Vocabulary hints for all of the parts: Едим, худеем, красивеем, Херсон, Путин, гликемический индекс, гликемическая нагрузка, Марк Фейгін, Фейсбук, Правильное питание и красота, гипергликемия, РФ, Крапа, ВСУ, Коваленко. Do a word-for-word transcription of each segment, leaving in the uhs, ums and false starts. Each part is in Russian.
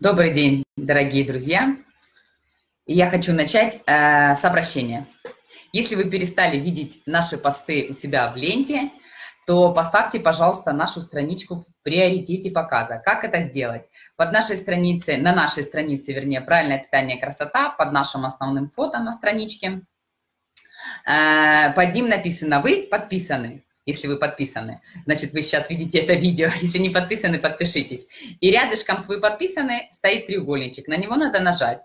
Добрый день, дорогие друзья! Я хочу начать э, с обращения. Если вы перестали видеть наши посты у себя в ленте, то поставьте, пожалуйста, нашу страничку в приоритете показа. Как это сделать? Под нашей странице, на нашей странице, вернее, «Правильное питание и красота», под нашим основным фото на страничке, э, под ним написано «Вы подписаны». Если вы подписаны, значит, вы сейчас видите это видео. Если не подписаны, подпишитесь. И рядышком с «Вы подписаны» стоит треугольничек. На него надо нажать.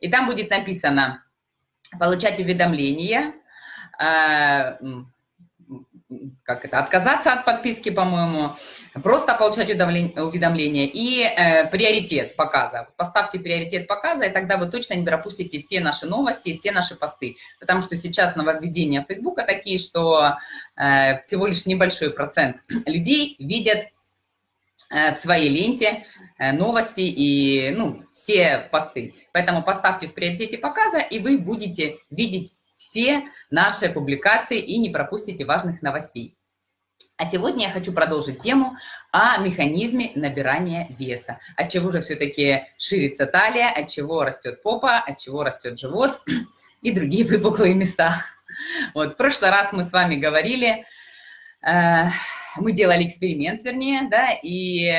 И там будет написано «Получать уведомления», э, как это, «Отказаться от подписки», по-моему, «Просто получать уведомления» и э, «Приоритет показа». Поставьте «Приоритет показа», и тогда вы точно не пропустите все наши новости и все наши посты. Потому что сейчас нововведения Фейсбука такие, что э, всего лишь небольшой процент людей видят в своей ленте новости и ну, все посты. Поэтому поставьте в приоритете показа, и вы будете видеть все наши публикации и не пропустите важных новостей. А сегодня я хочу продолжить тему о механизме набирания веса. От чего же все-таки ширится талия, от чего растет попа, от чего растет живот и другие выпуклые места. Вот, в прошлый раз мы с вами говорили... Э Мы делали эксперимент, вернее, да, и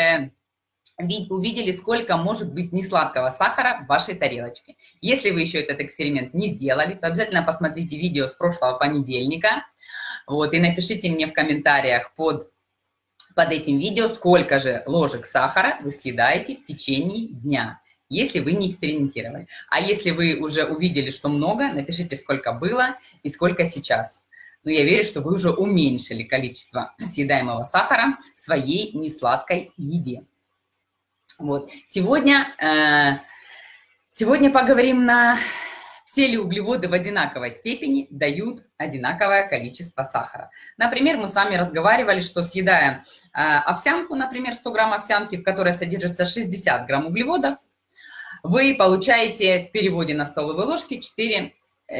увидели, сколько может быть несладкого сахара в вашей тарелочке. Если вы еще этот эксперимент не сделали, то обязательно посмотрите видео с прошлого понедельника, вот, и напишите мне в комментариях под, под этим видео, сколько же ложек сахара вы съедаете в течение дня, если вы не экспериментировали. А если вы уже увидели, что много, напишите, сколько было и сколько сейчас. Но я верю, что вы уже уменьшили количество съедаемого сахара в своей несладкой еде. Вот. Сегодня, э, сегодня поговорим на все ли углеводы в одинаковой степени дают одинаковое количество сахара. Например, мы с вами разговаривали, что съедая э, овсянку, например, сто грамм овсянки, в которой содержится шестьдесят грамм углеводов, вы получаете в переводе на столовые ложки четыре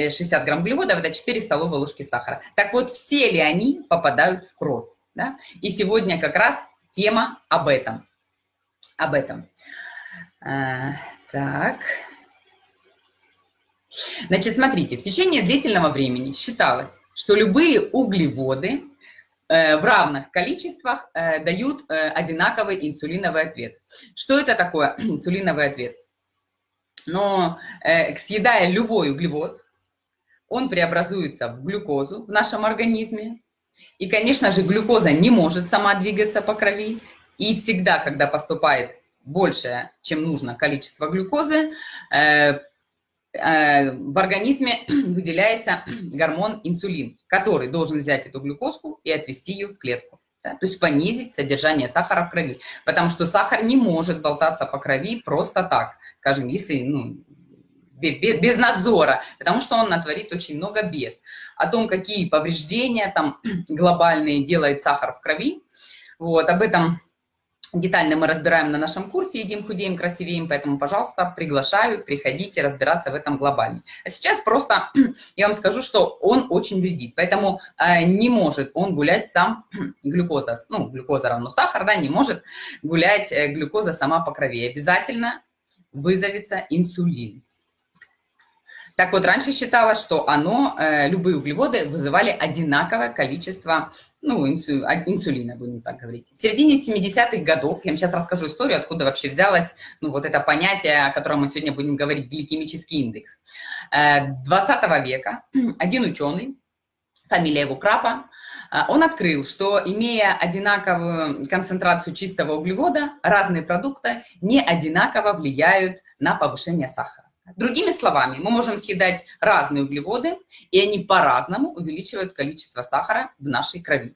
шестьдесят грамм углеводов, это четыре столовые ложки сахара. Так вот, все ли они попадают в кровь? Да? И сегодня как раз тема об этом. Об этом. А, так. Значит, смотрите, в течение длительного времени считалось, что любые углеводы э, в равных количествах э, дают э, одинаковый инсулиновый ответ. Что это такое инсулиновый ответ? Но э, съедая любой углевод, он преобразуется в глюкозу в нашем организме. И, конечно же, глюкоза не может сама двигаться по крови. И всегда, когда поступает большее, чем нужно, количество глюкозы, э, э, в организме выделяется гормон инсулин, который должен взять эту глюкозку и отвести ее в клетку. Да? То есть понизить содержание сахара в крови. Потому что сахар не может болтаться по крови просто так, скажем, если... Ну, без надзора, потому что он натворит очень много бед. О том, какие повреждения там глобальные делает сахар в крови, вот, об этом детально мы разбираем на нашем курсе «Едим, худеем, красивеем», поэтому, пожалуйста, приглашаю, приходите разбираться в этом глобально. А сейчас просто я вам скажу, что он очень вредит, поэтому э, не может он гулять сам глюкоза, ну, глюкоза равно сахар, да, не может гулять э, глюкоза сама по крови. Обязательно вызовется инсулин. Так вот, раньше считалось, что оно, э, любые углеводы вызывали одинаковое количество ну, инсу, инсулина, будем так говорить. В середине семидесятых годов, я вам сейчас расскажу историю, откуда вообще взялось ну, вот это понятие, о котором мы сегодня будем говорить, гликемический индекс. Э, двадцатого века один ученый, фамилия его Крапа, э, он открыл, что имея одинаковую концентрацию чистого углевода, разные продукты не одинаково влияют на повышение сахара. Другими словами, мы можем съедать разные углеводы, и они по-разному увеличивают количество сахара в нашей крови.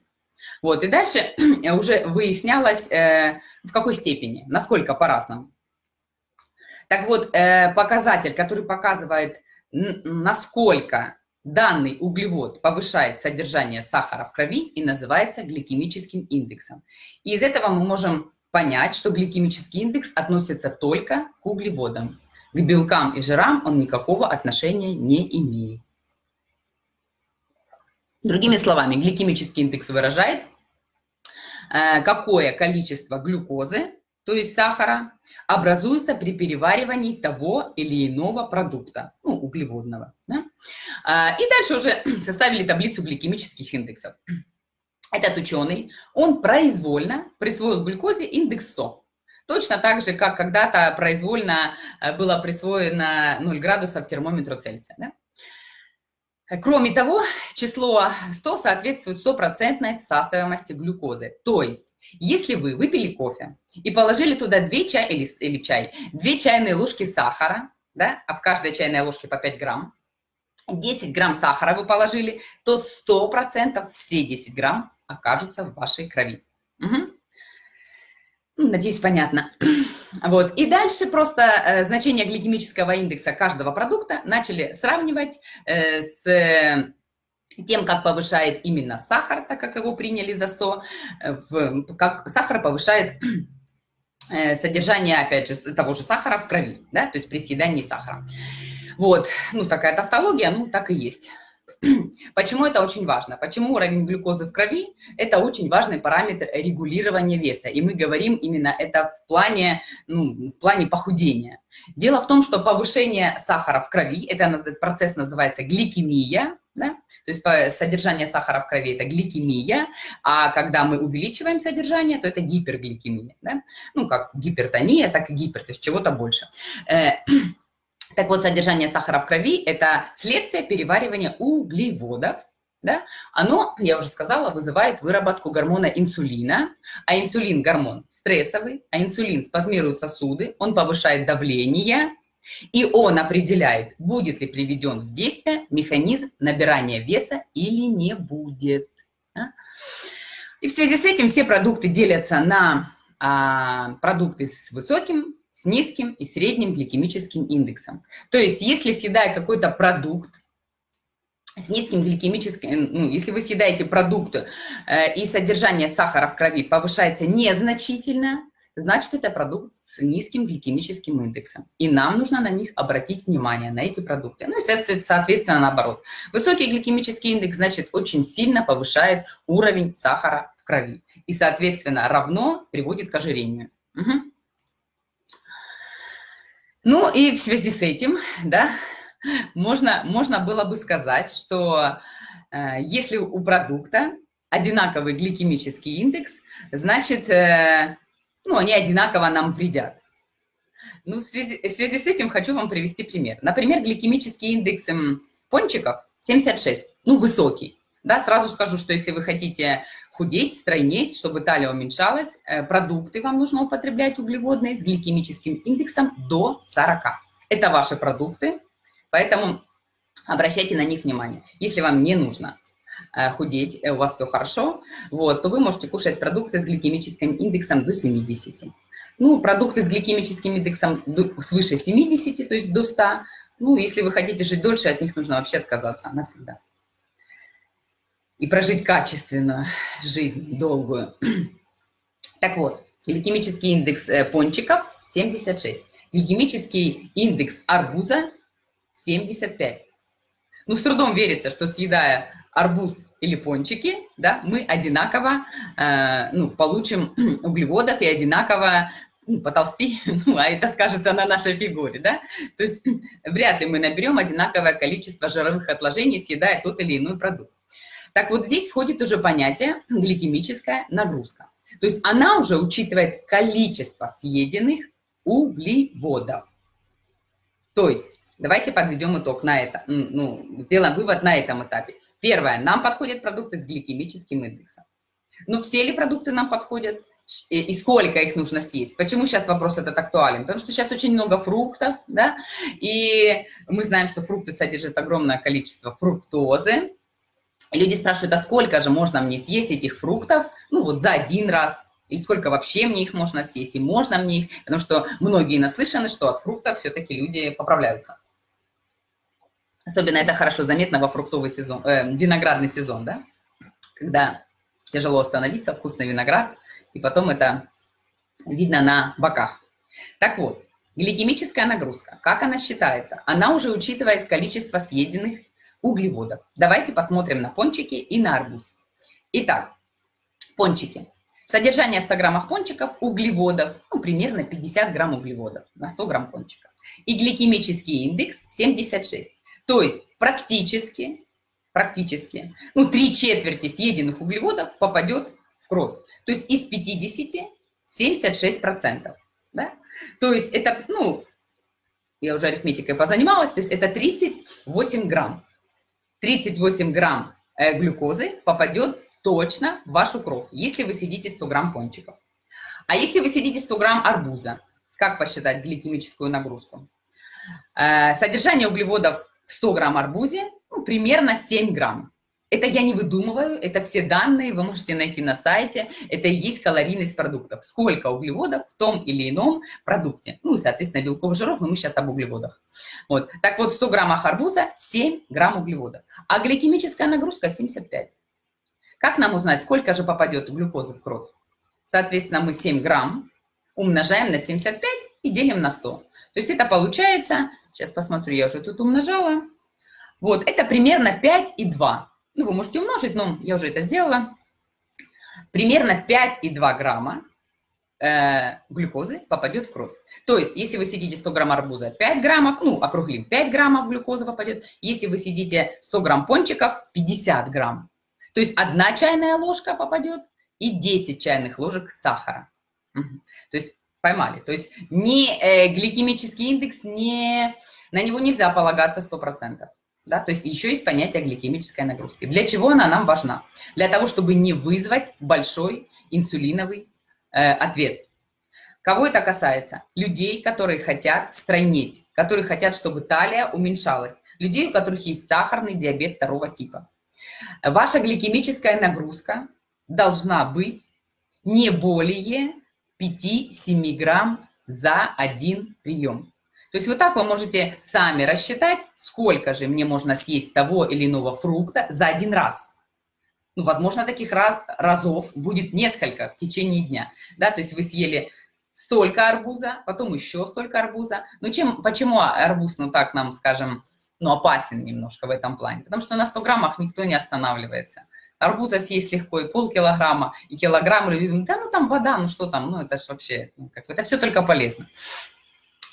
Вот, и дальше уже выяснялось, э, в какой степени, насколько по-разному. Так вот, э, показатель, который показывает, насколько данный углевод повышает содержание сахара в крови, и называется гликемическим индексом. И из этого мы можем понять, что гликемический индекс относится только к углеводам. К белкам и жирам он никакого отношения не имеет. Другими словами, гликемический индекс выражает, какое количество глюкозы то есть сахара, образуется при переваривании того или иного продукта, ну, углеводного. Да? А, и дальше уже составили таблицу гликемических индексов. Этот ученый, он произвольно присвоил глюкозе индекс сто. Точно так же, как когда-то произвольно было присвоено ноль градусов термометру Цельсия. Да? Кроме того, число сто соответствует стопроцентной всасываемости глюкозы. То есть, если вы выпили кофе и положили туда две, чай или, или чай, две чайные ложки сахара, да, а в каждой чайной ложке по пять грамм, десять грамм сахара вы положили, то сто процентов все десять грамм окажутся в вашей крови. Угу. Надеюсь, понятно. Вот. И дальше просто э, значение гликемического индекса каждого продукта начали сравнивать э, с э, тем, как повышает именно сахар, так как его приняли за сто, э, в, как сахар повышает э, содержание, опять же, того же сахара в крови, да, то есть при съедании сахара. Вот, ну такая тавтология, ну так и есть. Почему это очень важно? Почему уровень глюкозы в крови – это очень важный параметр регулирования веса. И мы говорим именно это в плане, ну, в плане похудения. Дело в том, что повышение сахара в крови, это процесс называется гликемия, да? То есть содержание сахара в крови – это гликемия, а когда мы увеличиваем содержание, то это гипергликемия. Да? Ну, как гипертония, так и гипер, то есть чего-то больше. Так вот, содержание сахара в крови – это следствие переваривания углеводов. Да? Оно, я уже сказала, вызывает выработку гормона инсулина, а инсулин – гормон стрессовый, а инсулин спазмирует сосуды, он повышает давление, и он определяет, будет ли приведен в действие механизм набирания веса или не будет. Да? И в связи с этим все продукты делятся на а, продукты с высоким, с низким и средним гликемическим индексом. То есть, если съедая какой-то продукт с низким гликемическим, ну, если вы съедаете продукты э, и содержание сахара в крови повышается незначительно, значит, это продукт с низким гликемическим индексом. И нам нужно на них обратить внимание, на эти продукты. Ну, и, соответственно, наоборот. Высокий гликемический индекс, значит, очень сильно повышает уровень сахара в крови. И, соответственно, равно приводит к ожирению. Угу. Ну и в связи с этим, да, можно, можно было бы сказать, что э, если у продукта одинаковый гликемический индекс, значит, э, ну, они одинаково нам вредят. Ну, в связи, в связи с этим хочу вам привести пример. Например, гликемический индекс пончиков семьдесят шесть, ну, высокий. Да, сразу скажу, что если вы хотите худеть, стройнеть, чтобы талия уменьшалась, продукты вам нужно употреблять углеводные с гликемическим индексом до сорока. Это ваши продукты, поэтому обращайте на них внимание. Если вам не нужно худеть, у вас все хорошо, вот, то вы можете кушать продукты с гликемическим индексом до семидесяти. Ну, продукты с гликемическим индексом до, свыше семидесяти, то есть до ста. Ну, если вы хотите жить дольше, от них нужно вообще отказаться навсегда. И прожить качественную жизнь, долгую. Так вот, гликемический индекс пончиков семьдесят шесть, гликемический индекс арбуза семьдесят пять. Ну, с трудом верится, что съедая арбуз или пончики, да, мы одинаково э, ну, получим углеводов и одинаково ну, потолстеем, ну, а это скажется на нашей фигуре, да. То есть вряд ли мы наберем одинаковое количество жировых отложений, съедая тот или иной продукт. Так вот, здесь входит уже понятие гликемическая нагрузка. То есть она уже учитывает количество съеденных углеводов. То есть, давайте подведем итог на это, ну, сделаем вывод на этом этапе. Первое, нам подходят продукты с гликемическим индексом. Но все ли продукты нам подходят? И сколько их нужно съесть. Почему сейчас вопрос этот актуален? Потому что сейчас очень много фруктов, да, и мы знаем, что фрукты содержат огромное количество фруктозы. Люди спрашивают, а сколько же можно мне съесть этих фруктов, ну вот за один раз, и сколько вообще мне их можно съесть, и можно мне их, потому что многие наслышаны, что от фруктов все-таки люди поправляются. Особенно это хорошо заметно во фруктовый сезон, э, виноградный сезон, да, когда тяжело остановиться, вкусный виноград, и потом это видно на боках. Так вот, гликемическая нагрузка, как она считается? Она уже учитывает количество съеденных углеводов. Давайте посмотрим на пончики и на арбуз. Итак, пончики. Содержание в ста граммах пончиков углеводов, ну, примерно пятьдесят грамм углеводов на сто грамм пончика. И гликемический индекс семьдесят шесть. То есть практически, практически, ну, три четверти съеденных углеводов попадет в кровь. То есть из пятидесяти семьдесят шесть процентов. Да? То есть это, ну, я уже арифметикой позанималась, то есть это тридцать восемь грамм. тридцать восемь грамм глюкозы попадет точно в вашу кровь, если вы съедите сто грамм пончиков. А если вы съедите сто грамм арбуза, как посчитать гликемическую нагрузку? Содержание углеводов в ста грамм арбузе, ну, примерно семь грамм. Это я не выдумываю, это все данные вы можете найти на сайте, это и есть калорийность продуктов. Сколько углеводов в том или ином продукте. Ну и, соответственно, белковых жиров, но мы сейчас об углеводах. Вот. Так вот, в ста граммах арбуза семь грамм углеводов, а гликемическая нагрузка семьдесят пять. Как нам узнать, сколько же попадет глюкозы в кровь? Соответственно, мы семь грамм умножаем на семьдесят пять и делим на сто. То есть это получается, сейчас посмотрю, я уже тут умножала, вот, это примерно пять и два. Ну, вы можете умножить, но я уже это сделала. Примерно пять и два грамма э, глюкозы попадет в кровь. То есть, если вы съедите сто грамм арбуза, пять граммов, ну, округлим, пять граммов глюкозы попадет. Если вы съедите сто грамм пончиков, пятьдесят грамм. То есть, одна чайная ложка попадет и десять чайных ложек сахара. Угу. То есть, поймали. То есть, не, э, гликемический индекс, не, на него нельзя полагаться сто процентов. Да, то есть еще есть понятие гликемической нагрузки. Для чего она нам важна? Для того, чтобы не вызвать большой инсулиновый э, ответ. Кого это касается? Людей, которые хотят стройнеть, которые хотят, чтобы талия уменьшалась. Людей, у которых есть сахарный диабет второго типа. Ваша гликемическая нагрузка должна быть не более пяти-семи грамм за один прием. То есть вот так вы можете сами рассчитать, сколько же мне можно съесть того или иного фрукта за один раз. Ну, возможно, таких раз, разов будет несколько в течение дня. Да? То есть вы съели столько арбуза, потом еще столько арбуза. Ну, чем, почему арбуз, ну так нам, скажем, ну, опасен немножко в этом плане? Потому что на ста граммах никто не останавливается. Арбуза съесть легко и полкилограмма, и килограмм. Люди думают, да, ну там вода, ну что там, ну это же вообще, ну, как, это все только полезно.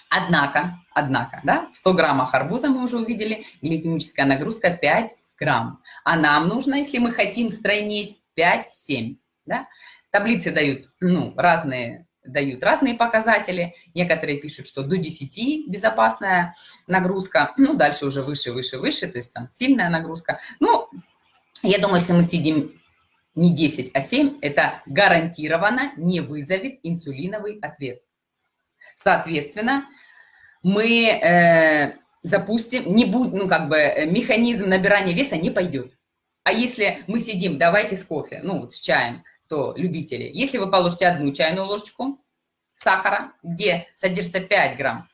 Однако, однако, да, в ста граммах арбуза мы уже увидели, гликемическая нагрузка пять грамм. А нам нужно, если мы хотим стройнеть, пять-семь. Да? Таблицы дают, ну, разные, дают разные показатели. Некоторые пишут, что до десяти безопасная нагрузка. Ну, дальше уже выше, выше, выше, то есть там сильная нагрузка. Ну, я думаю, если мы съедим не десять, а семь, это гарантированно не вызовет инсулиновый ответ. Соответственно, мы э, запустим, не будь, ну, как бы, механизм набирания веса не пойдет. А если мы сидим, давайте с кофе, ну, вот с чаем, то любители, если вы положите одну чайную ложечку сахара, где содержится пять грамм,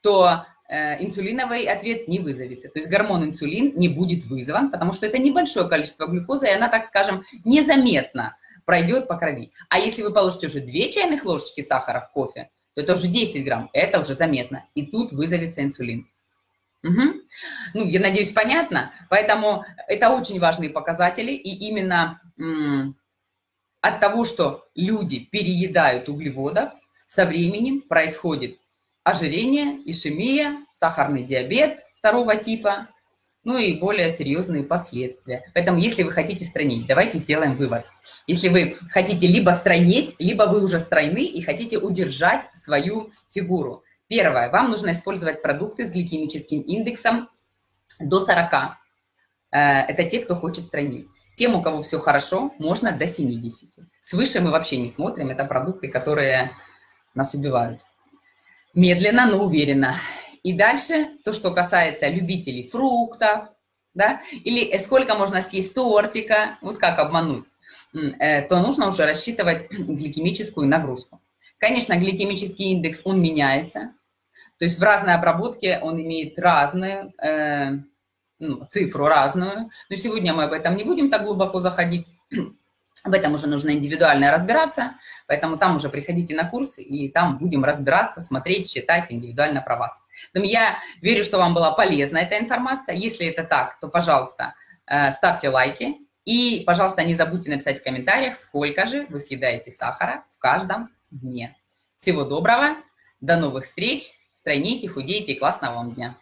то э, инсулиновый ответ не вызовется. То есть гормон инсулин не будет вызван, потому что это небольшое количество глюкозы, и она, так скажем, незаметно пройдет по крови. А если вы положите уже две чайных ложечки сахара в кофе, то это уже десять грамм, это уже заметно. И тут вызовется инсулин. Угу. Ну, я надеюсь, понятно. Поэтому это очень важные показатели. И именно от того, что люди переедают углеводов, со временем происходит ожирение, ишемия, сахарный диабет второго типа, ну и более серьезные последствия. Поэтому, если вы хотите стройнеть, давайте сделаем вывод. Если вы хотите либо стройнеть, либо вы уже стройны и хотите удержать свою фигуру. Первое, вам нужно использовать продукты с гликемическим индексом до сорока. Это те, кто хочет стройнеть. Тем, у кого все хорошо, можно до семидесяти. Свыше мы вообще не смотрим, это продукты, которые нас убивают. Медленно, но уверенно. И дальше, то, что касается любителей фруктов, да, или сколько можно съесть тортика, вот как обмануть, то нужно уже рассчитывать гликемическую нагрузку. Конечно, гликемический индекс, он меняется, то есть в разной обработке он имеет разную э, ну, цифру, разную, но сегодня мы об этом не будем так глубоко заходить, об этом уже нужно индивидуально разбираться, поэтому там уже приходите на курс, и там будем разбираться, смотреть, считать индивидуально про вас. Я верю, что вам была полезна эта информация. Если это так, то, пожалуйста, ставьте лайки, И, пожалуйста, не забудьте написать в комментариях, сколько же вы съедаете сахара в каждом дне. Всего доброго, до новых встреч, стройните, худейте, классного вам дня!